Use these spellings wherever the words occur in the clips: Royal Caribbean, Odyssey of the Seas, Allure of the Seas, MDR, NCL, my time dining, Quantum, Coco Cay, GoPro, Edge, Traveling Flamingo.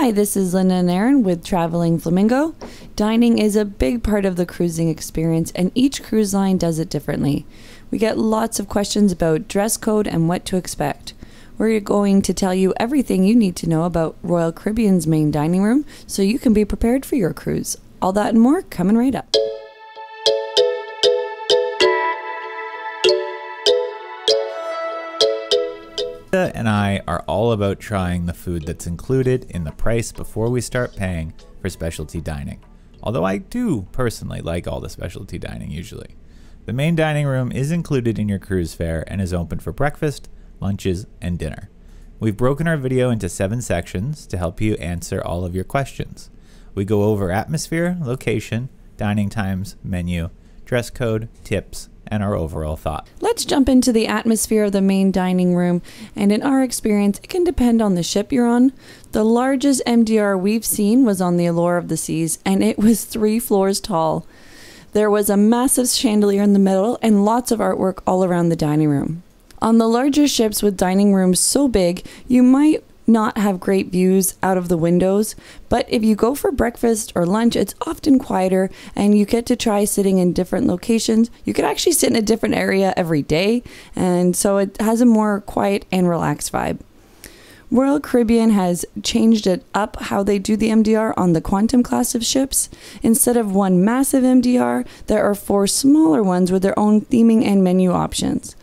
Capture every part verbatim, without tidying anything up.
Hi, this is Linda and Aaron with Traveling Flamingo. Dining is a big part of the cruising experience, and each cruise line does it differently. We get lots of questions about dress code and what to expect. We're going to tell you everything you need to know about Royal Caribbean's main dining room so you can be prepared for your cruise. All that and more coming right up. Linda and I are all about trying the food that's included in the price before we start paying for specialty dining. Although I do personally like all the specialty dining usually. The main dining room is included in your cruise fare and is open for breakfast, lunches, and dinner. We've broken our video into seven sections to help you answer all of your questions. We go over atmosphere, location, dining times, menu, dress code, tips, and our overall thought. Let's jump into the atmosphere of the main dining room, and in our experience, it can depend on the ship you're on. The largest M D R we've seen was on the Allure of the Seas, and it was three floors tall. There was a massive chandelier in the middle and lots of artwork all around the dining room. On the larger ships with dining rooms so big, you might not have great views out of the windows, but if you go for breakfast or lunch, it's often quieter and you get to try sitting in different locations. You could actually sit in a different area every day, and so it has a more quiet and relaxed vibe. Royal Caribbean has changed it up how they do the M D R on the Quantum class of ships. Instead of one massive M D R, there are four smaller ones with their own theming and menu options.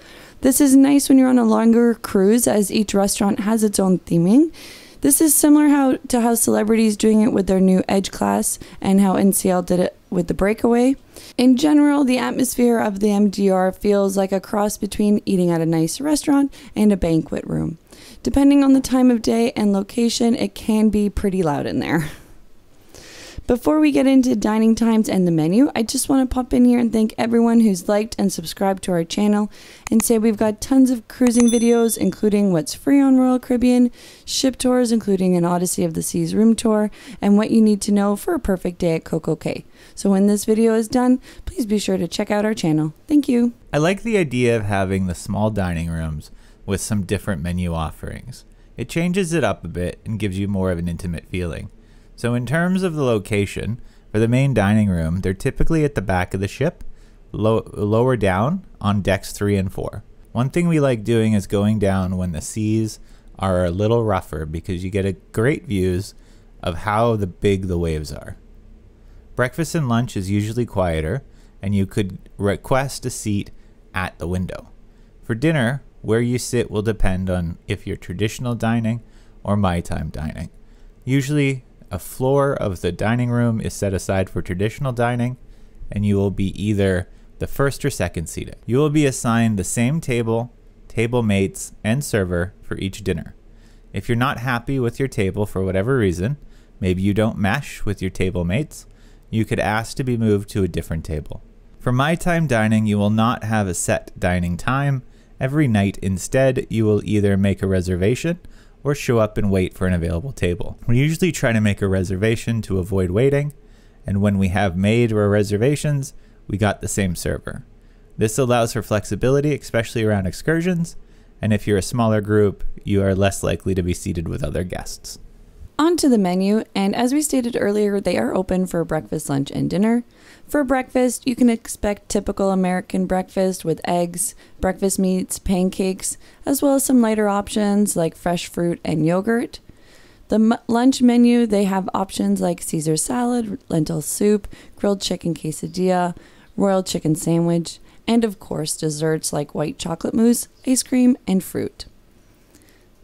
This is nice when you're on a longer cruise, as each restaurant has its own theming. This is similar how, to how Celebrity's doing it with their new Edge class and how N C L did it with the Breakaway. In general, the atmosphere of the M D R feels like a cross between eating at a nice restaurant and a banquet room. Depending on the time of day and location, it can be pretty loud in there. Before we get into dining times and the menu, I just want to pop in here and thank everyone who's liked and subscribed to our channel and say we've got tons of cruising videos, including what's free on Royal Caribbean, ship tours, including an Odyssey of the Seas room tour, and what you need to know for a perfect day at Coco Cay. So when this video is done, please be sure to check out our channel. Thank you. I like the idea of having the small dining rooms with some different menu offerings. It changes it up a bit and gives you more of an intimate feeling. So in terms of the location, for the main dining room, they're typically at the back of the ship, low, lower down on decks three and four. One thing we like doing is going down when the seas are a little rougher because you get a great views of how the big the waves are. Breakfast and lunch is usually quieter, and you could request a seat at the window. For dinner, where you sit will depend on if you're traditional dining or my time dining. Usually, a floor of the dining room is set aside for traditional dining, and you will be either the first or second seated. You will be assigned the same table, table mates, and server for each dinner. If you're not happy with your table for whatever reason, maybe you don't mesh with your table mates, you could ask to be moved to a different table. For my time dining, you will not have a set dining time every night. Instead, you will either make a reservation or show up and wait for an available table. We usually try to make a reservation to avoid waiting, and when we have made our reservations, we got the same server. This allows for flexibility, especially around excursions, and if you're a smaller group, you are less likely to be seated with other guests. Onto the menu, and as we stated earlier, they are open for breakfast, lunch, and dinner. For breakfast, you can expect typical American breakfast with eggs, breakfast meats, pancakes, as well as some lighter options like fresh fruit and yogurt. The m lunch menu, they have options like Caesar salad, lentil soup, grilled chicken quesadilla, royal chicken sandwich, and of course desserts like white chocolate mousse, ice cream, and fruit.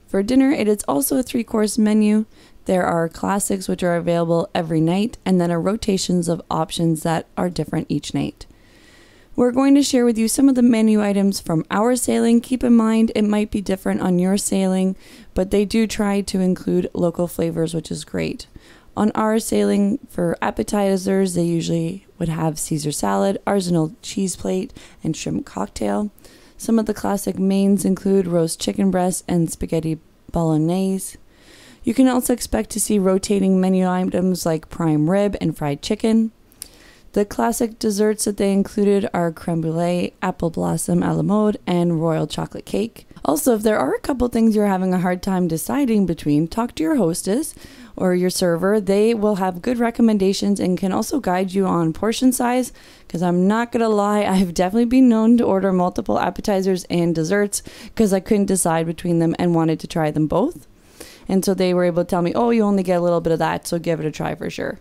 For dinner, it is also a three-course menu. There are classics which are available every night, and then are rotations of options that are different each night. We're going to share with you some of the menu items from our sailing. Keep in mind, it might be different on your sailing, but they do try to include local flavors, which is great. On our sailing, for appetizers, they usually would have Caesar salad, ours an old cheese plate, and shrimp cocktail. Some of the classic mains include roast chicken breast and spaghetti bolognese. You can also expect to see rotating menu items like prime rib and fried chicken. The classic desserts that they included are creme brulee, apple blossom a la mode, and royal chocolate cake. Also, if there are a couple things you're having a hard time deciding between, talk to your hostess or your server. They will have good recommendations and can also guide you on portion size, because I'm not going to lie, I've definitely been known to order multiple appetizers and desserts because I couldn't decide between them and wanted to try them both. And so they were able to tell me, oh, you only get a little bit of that, so give it a try for sure.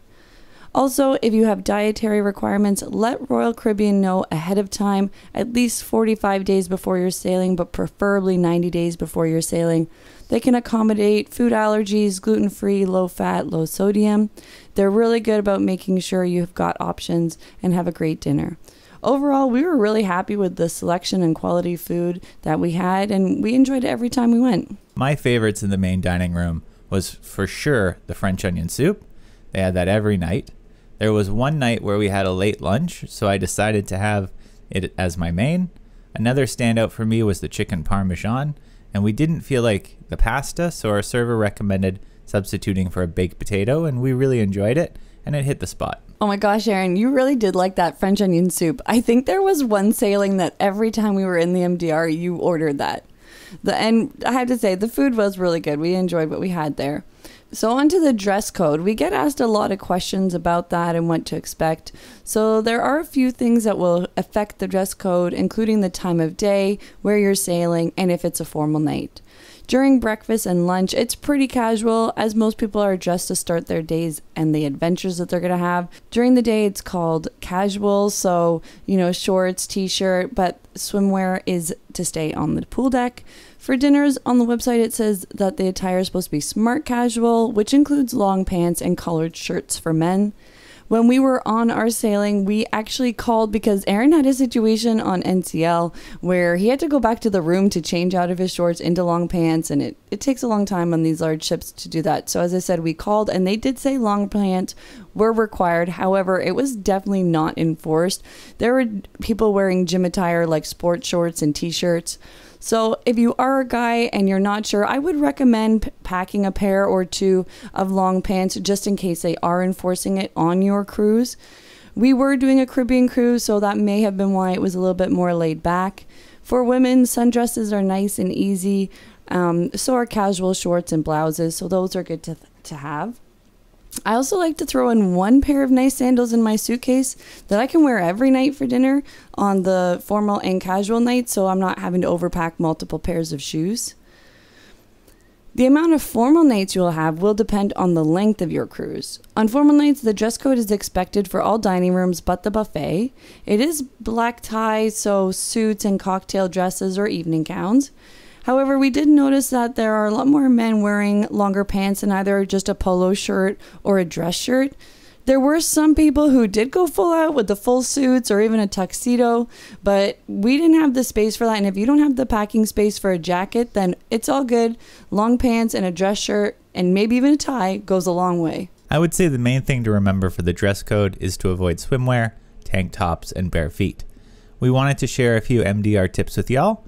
Also, if you have dietary requirements, let Royal Caribbean know ahead of time, at least forty-five days before you're sailing, but preferably ninety days before you're sailing. They can accommodate food allergies, gluten-free, low-fat, low-sodium. They're really good about making sure you've got options and have a great dinner. Overall, we were really happy with the selection and quality food that we had, and we enjoyed it every time we went. My favorites in the main dining room was for sure the French onion soup. They had that every night. There was one night where we had a late lunch, so I decided to have it as my main. Another standout for me was the chicken parmesan, and we didn't feel like the pasta, so our server recommended substituting for a baked potato, and we really enjoyed it, and it hit the spot. Oh my gosh, Erin, you really did like that French onion soup. I think there was one sailing that every time we were in the M D R, you ordered that. The, and I have to say, the food was really good. We enjoyed what we had there. So on to the dress code. We get asked a lot of questions about that and what to expect. So there are a few things that will affect the dress code, including the time of day, where you're sailing, and if it's a formal night. During breakfast and lunch, it's pretty casual, as most people are dressed to start their days and the adventures that they're going to have. During the day, it's called casual, so, you know, shorts, t-shirt, but swimwear is to stay on the pool deck. For dinners, on the website it says that the attire is supposed to be smart casual, which includes long pants and collared shirts for men. When we were on our sailing, we actually called because Erin had a situation on N C L where he had to go back to the room to change out of his shorts into long pants, and it, it takes a long time on these large ships to do that. So as I said, we called, and they did say long pants were required. However, it was definitely not enforced. There were people wearing gym attire like sports shorts and t-shirts. So if you are a guy and you're not sure, I would recommend packing a pair or two of long pants just in case they are enforcing it on your cruise. We were doing a Caribbean cruise, so that may have been why it was a little bit more laid back. For women, sundresses are nice and easy. Um, so are casual shorts and blouses, so those are good to, to have. I also like to throw in one pair of nice sandals in my suitcase that I can wear every night for dinner on the formal and casual nights, so I'm not having to overpack multiple pairs of shoes. The amount of formal nights you'll have will depend on the length of your cruise. On formal nights, the dress code is expected for all dining rooms but the buffet. It is black tie, so suits and cocktail dresses or evening gowns. However, we did notice that there are a lot more men wearing longer pants and either just a polo shirt or a dress shirt. There were some people who did go full out with the full suits or even a tuxedo, but we didn't have the space for that. And if you don't have the packing space for a jacket, then it's all good. Long pants and a dress shirt and maybe even a tie goes a long way. I would say the main thing to remember for the dress code is to avoid swimwear, tank tops, and bare feet. We wanted to share a few M D R tips with y'all.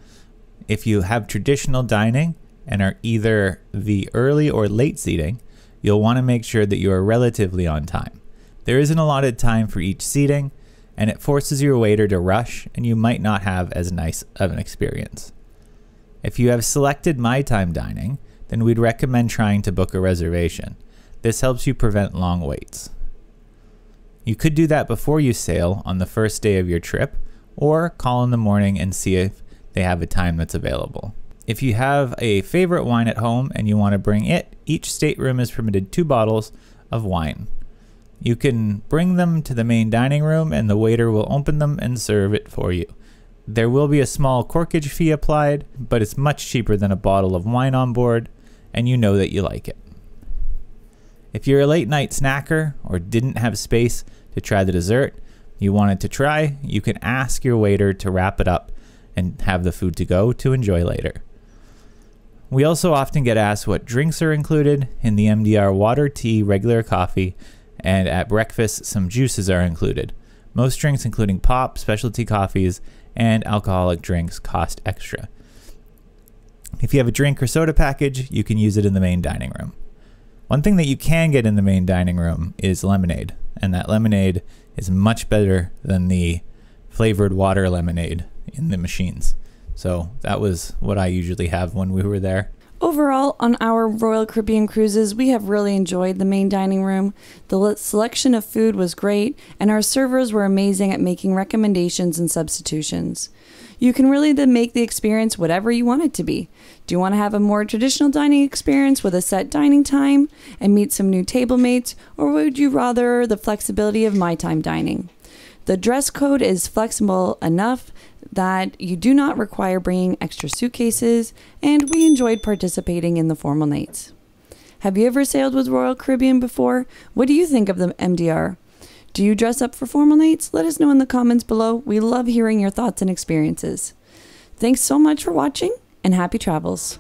If you have traditional dining and are either the early or late seating, you'll want to make sure that you are relatively on time. There isn't a lot of time for each seating, and it forces your waiter to rush, and you might not have as nice of an experience. If you have selected my time dining, then we'd recommend trying to book a reservation. This helps you prevent long waits. You could do that before you sail on the first day of your trip, or call in the morning and see if they have a time that's available. If you have a favorite wine at home and you want to bring it, each stateroom is permitted two bottles of wine. You can bring them to the main dining room and the waiter will open them and serve it for you. There will be a small corkage fee applied, but it's much cheaper than a bottle of wine on board, and you know that you like it. If you're a late night snacker or didn't have space to try the dessert you wanted to try, you can ask your waiter to wrap it up and have the food to go to enjoy later. We also often get asked what drinks are included. In the M D R, water, tea, regular coffee, and at breakfast, some juices are included. Most drinks, including pop, specialty coffees, and alcoholic drinks, cost extra. If you have a drink or soda package, you can use it in the main dining room. One thing that you can get in the main dining room is lemonade, and that lemonade is much better than the flavored water lemonade in the machines. So that was what I usually have when we were there. Overall, on our Royal Caribbean cruises, we have really enjoyed the main dining room. The selection of food was great, and our servers were amazing at making recommendations and substitutions. You can really then make the experience whatever you want it to be. Do you want to have a more traditional dining experience with a set dining time and meet some new table mates, or would you rather the flexibility of my time dining? The dress code is flexible enough that you do not require bringing extra suitcases, and we enjoyed participating in the formal nights. Have you ever sailed with Royal Caribbean before? What do you think of the M D R? Do you dress up for formal nights? Let us know in the comments below. We love hearing your thoughts and experiences. Thanks so much for watching, and happy travels.